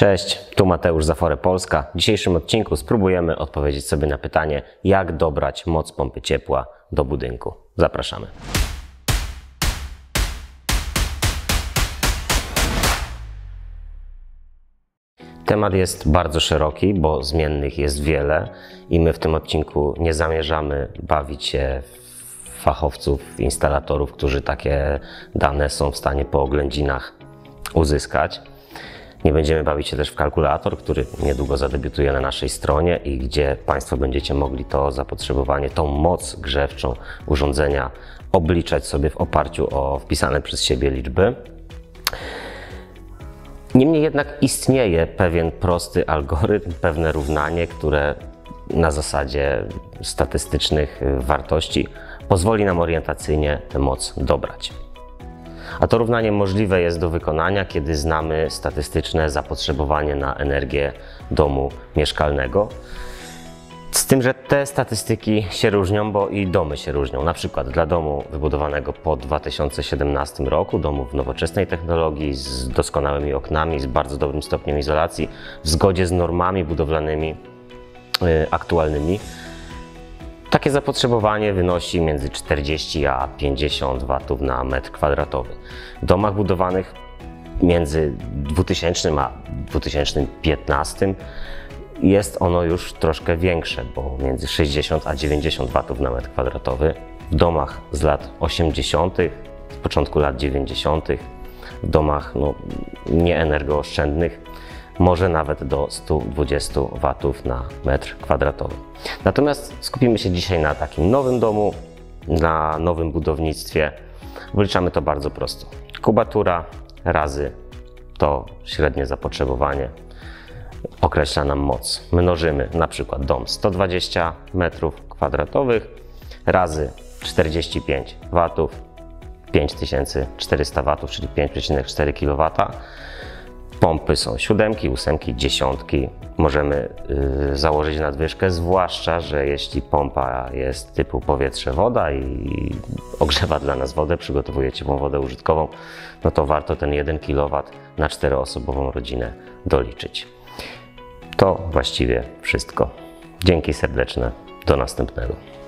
Cześć, tu Mateusz z Afore Polska. W dzisiejszym odcinku spróbujemy odpowiedzieć sobie na pytanie, jak dobrać moc pompy ciepła do budynku. Zapraszamy. Temat jest bardzo szeroki, bo zmiennych jest wiele i my w tym odcinku nie zamierzamy bawić się w fachowców, instalatorów, którzy takie dane są w stanie po oględzinach uzyskać. Nie będziemy bawić się też w kalkulator, który niedługo zadebiutuje na naszej stronie i gdzie Państwo będziecie mogli to zapotrzebowanie, tą moc grzewczą urządzenia obliczać sobie w oparciu o wpisane przez siebie liczby. Niemniej jednak istnieje pewien prosty algorytm, pewne równanie, które na zasadzie statystycznych wartości pozwoli nam orientacyjnie tę moc dobrać. A to równanie możliwe jest do wykonania, kiedy znamy statystyczne zapotrzebowanie na energię domu mieszkalnego. Z tym, że te statystyki się różnią, bo i domy się różnią. Na przykład dla domu wybudowanego po 2017 roku, domu w nowoczesnej technologii, z doskonałymi oknami, z bardzo dobrym stopniem izolacji, w zgodzie z normami budowlanymi aktualnymi, takie zapotrzebowanie wynosi między 40 a 50 W na metr kwadratowy. W domach budowanych między 2000 a 2015 jest ono już troszkę większe, bo między 60 a 90 W na metr kwadratowy. W domach z lat 80., z początku lat 90., w domach nieenergooszczędnych może nawet do 120 W na metr kwadratowy. Natomiast skupimy się dzisiaj na takim nowym domu, na nowym budownictwie. Wyliczamy to bardzo prosto. Kubatura razy to średnie zapotrzebowanie określa nam moc. Mnożymy na przykład dom 120 m2 razy 45 W, 5400 W, czyli 5,4 kW. Pompy są 7, 8, 10. Możemy założyć nadwyżkę, zwłaszcza że jeśli pompa jest typu powietrze-woda i ogrzewa dla nas wodę, przygotowuje ciepłą wodę użytkową, no to warto ten 1 kW na 4-osobową rodzinę doliczyć. To właściwie wszystko. Dzięki serdeczne, do następnego.